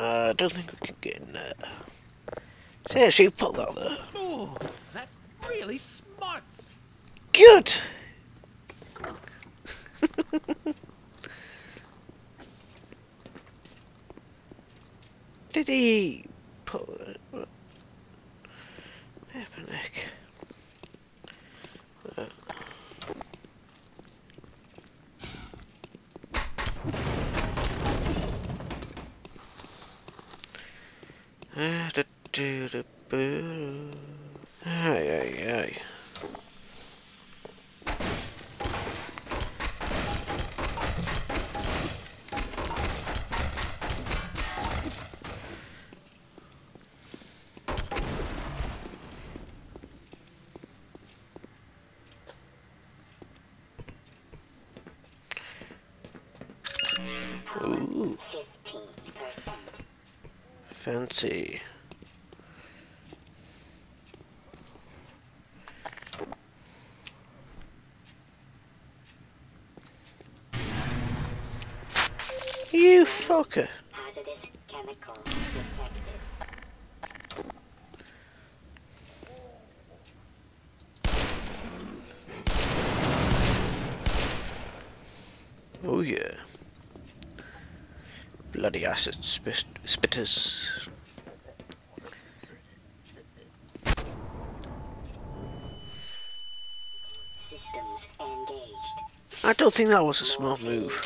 I don't think we can get in there. Seriously, put that there. Oh, that really smarts. Good. Did he put it? What the heck? Ay. Ooh. 15%. Fancy. You fucker. Hazardous chemical detected. Oh yeah. Bloody acid spitters. Systems engaged. I don't think that was a smart move.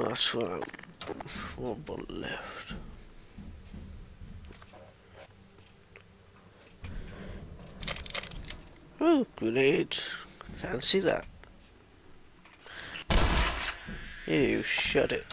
That's what I want, but left. Oh, grenades. Fancy that. You shut it.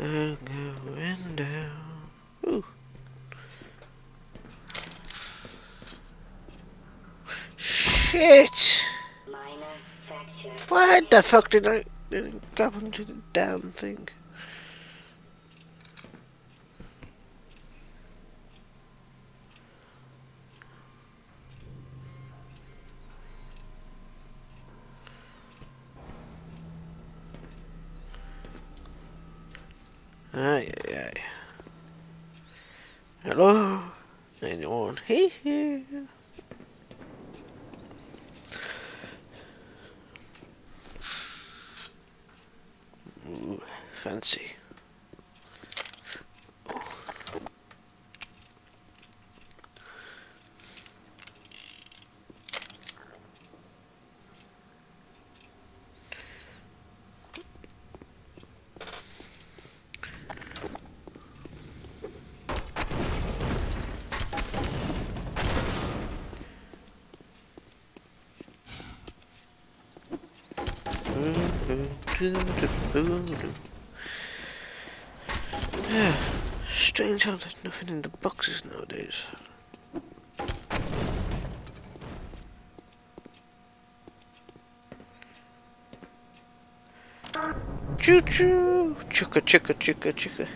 I'm going down. Ooh. Shit! Why the fuck did I go into the damn thing? Ay. Hello? Anyone here? Ooh, fancy. Strange how there's nothing in the boxes nowadays. Choo choo! Chicka chicka chicka chicka.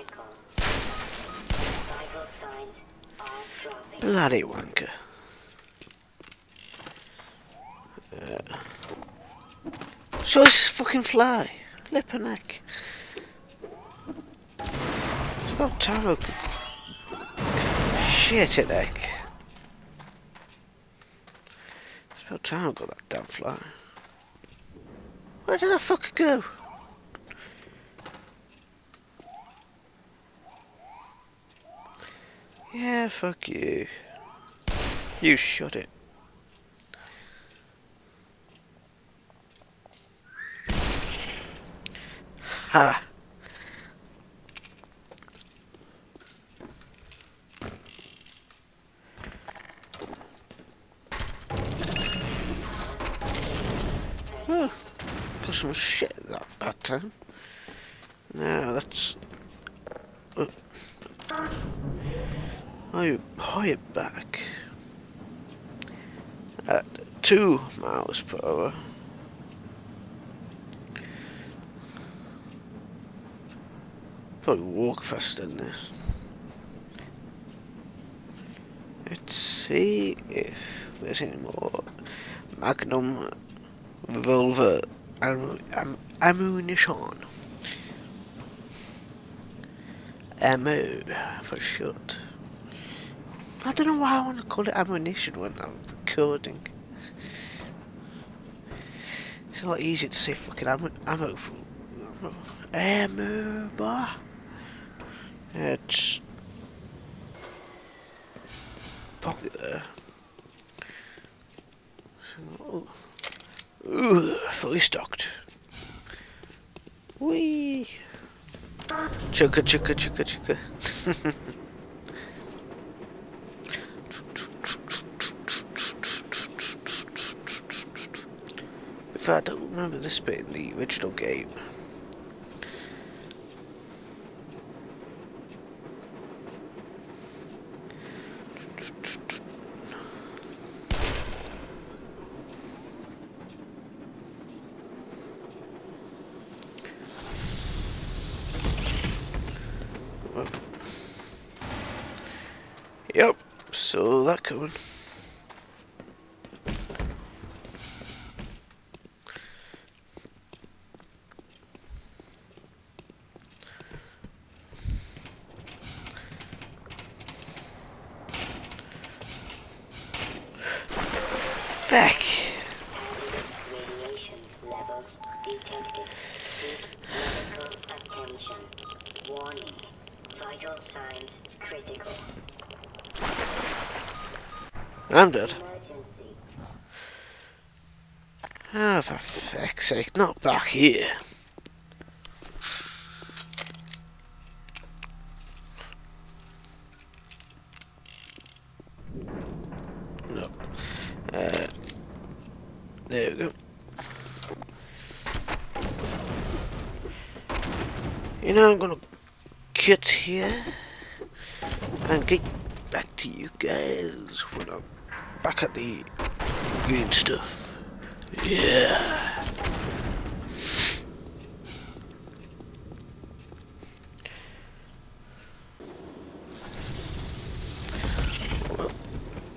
mechanical. Vital signs are dropping. Bloody wanker. So this fucking fly. Lip and neck. It's about time I... Shit it neck. It's about time I got that damn fly. Where did I fucking go? Yeah, fuck you. You shot it. Ha! Oh, got some shit that time. Now that's... I high it back at 2 miles per hour. Probably walk faster than this. Let's see if there's any more Magnum revolver ammunition. Ammo for short. I don't know why I want to call it ammunition when I'm recording. It's a lot easier to say fucking ammo for... Ammo bar. It's... Pocket there. So, ooh, fully stocked. Whee! Chugga chugga chugga chugga. I don't remember this bit in the original game. Yep, so that coming. Back. Radiation levels detected. Seek medical attention. Warning. Vital signs critical. I'm dead. Emergency. Oh, for feck's sake, not back here. There we go. You know, I'm gonna get here and get back to you guys when I'm back at the green stuff. Yeah.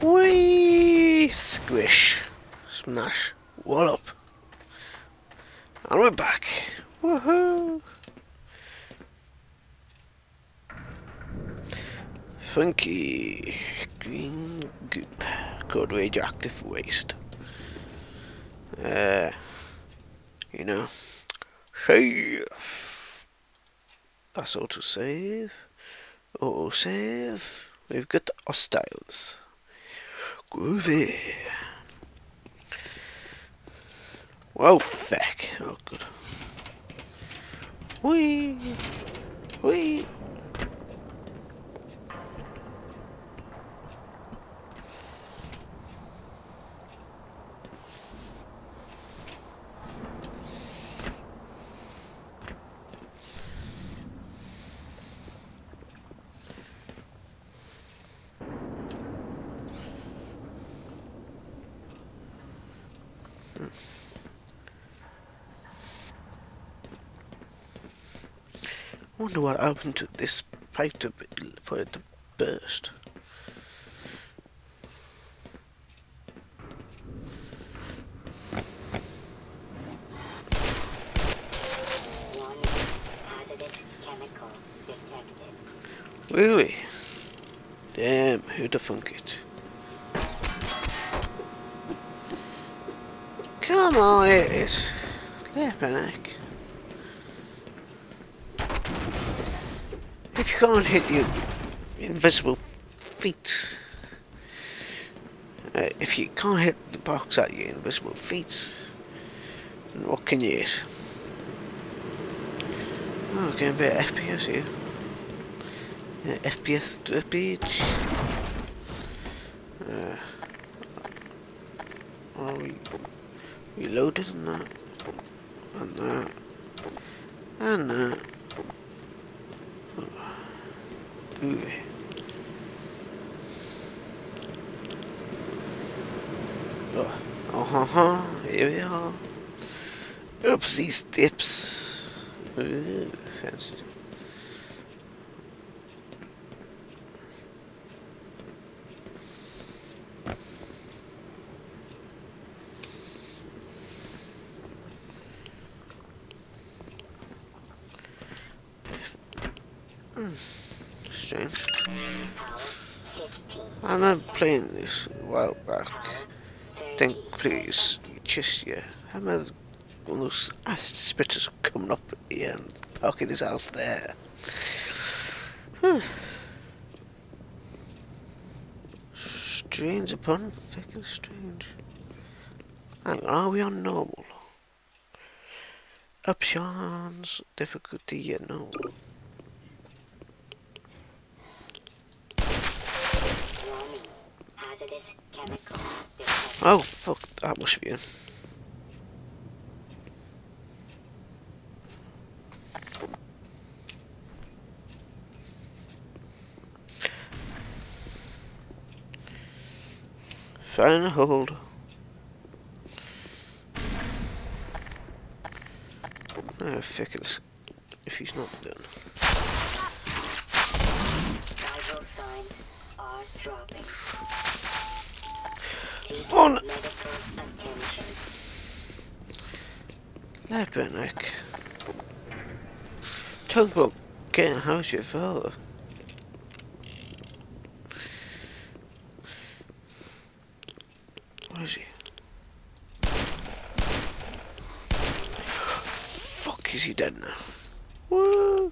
Wee! Squish. Smash. What up? And we're back. Woohoo! Funky green goop called radioactive waste. You know, save. That's auto save. Auto save. We've got the hostiles. Groovy. Well, feck. Oh, good. Whee! Whee! Wonder what happened to this pipe for it to burst. Really? Damn, who'd have thunk it? Come on, it is. Lepanek. If you can't hit your invisible feet. If you can't hit the box at your invisible feet, then what can you hit? Oh, I'm getting a bit of FPS here. FPS drippage. Are we reloaded and that? And that. And that. Groovy. Oh, here we are. Up these steps. Ooh, fancy. Strange. I know playing this a while back. Think please just yeah. I remember one of those spitters coming up at the end, parking his house there. Strange upon fucking strange. Hang on, are we on normal? Options, difficulty, yeah, normal. Oh fuck, that must be it. Find a hold. Oh fuck it, if he's not done. Vital signs are dropping. On Lepanek. Talk about getting how's your father. Where is he? Fuck, is he dead now? Woo!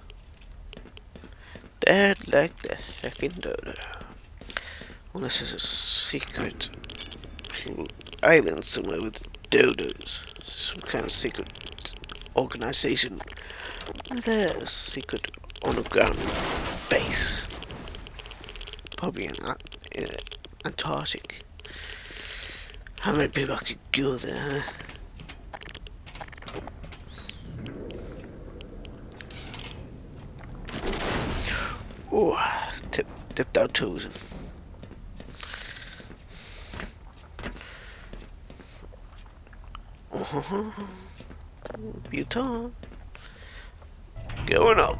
Dead like the fucking dodo. Unless there's a secret island somewhere with dodos. Some kind of secret organization. There's a secret underground base. Probably in Antarctic. How many people actually go there? Oh, dipped our toes in. Bhutan. Going up.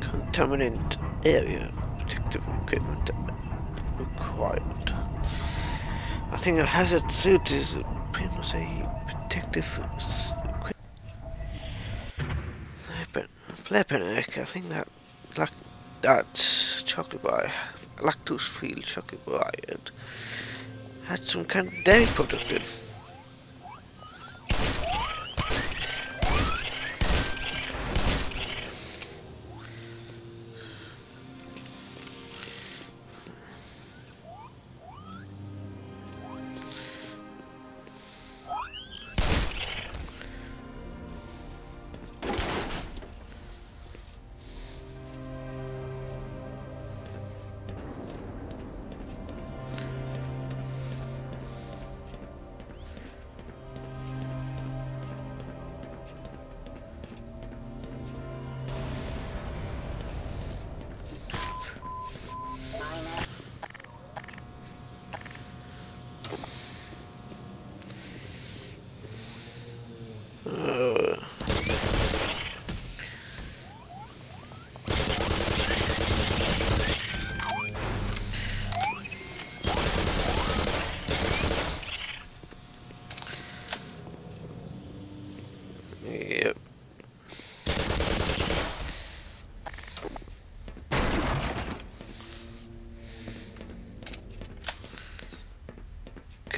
Contaminant area. Protective equipment required. I think a hazard suit is pretty much a protective equipment. Lepanek, I think that that's chocolate bar. Lactose-free chocolate bar had some kind of dairy product in.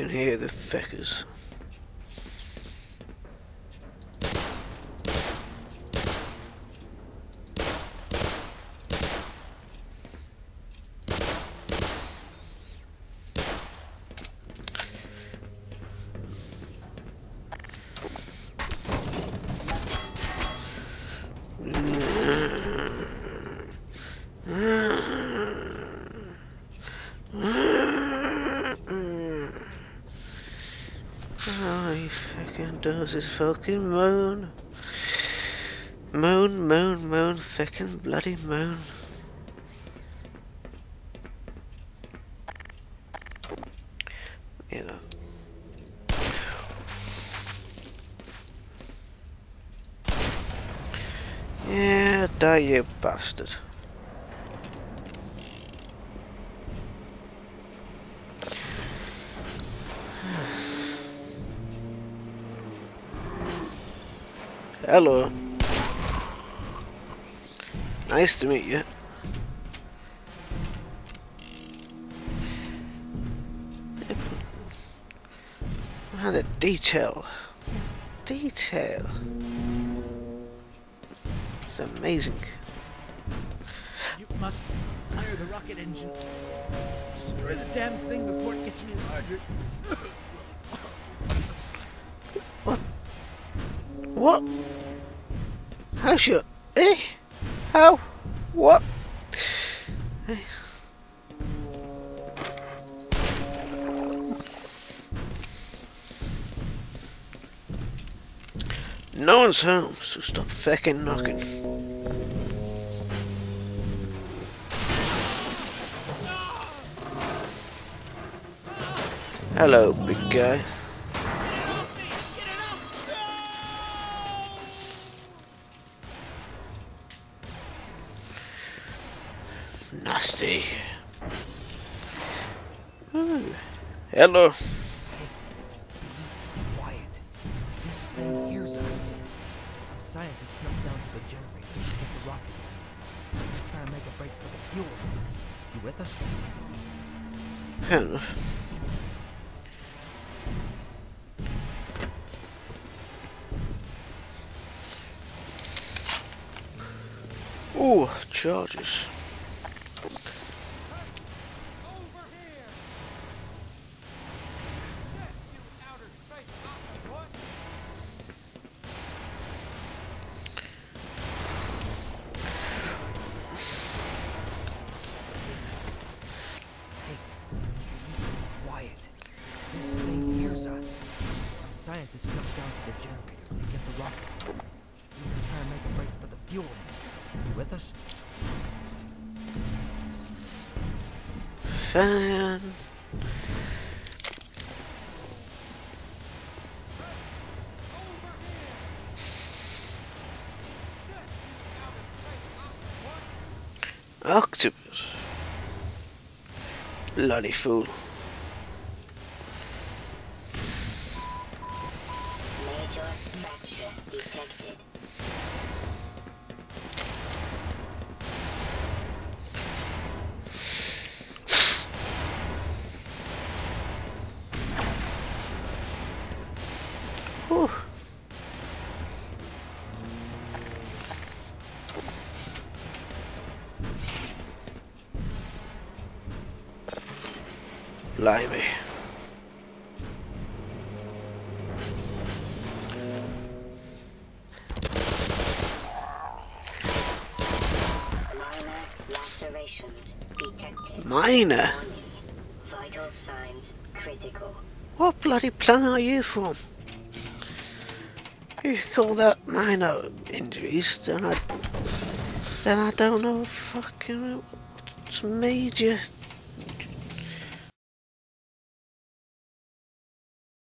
can hear the feckers. Does this fucking moan? Moan, moan, moan, feckin' bloody moan. Yeah. Yeah, die you bastard. Hello. Nice to meet you. What a detail. Detail. It's amazing. You must fire the rocket engine. Destroy the damn thing before it gets any larger. What? What? How's your... eh? How? What? Eh. No one's home, so stop feckin' knocking. Hello, big guy. Nasty. Ooh. Hello. Hey, be quiet. This thing hears us. Some scientists snuck down to the generator to get the rocket. They're trying to make a break for the fuel tanks. You with us? Hello. Ooh, charges. Octopus. Bloody fool. Major fracture detected. Whew. Blimey. Minor lacerations detected. Minor? Vital signs critical. What bloody planet are you from? If you call that minor injuries, then I don't know fucking what's major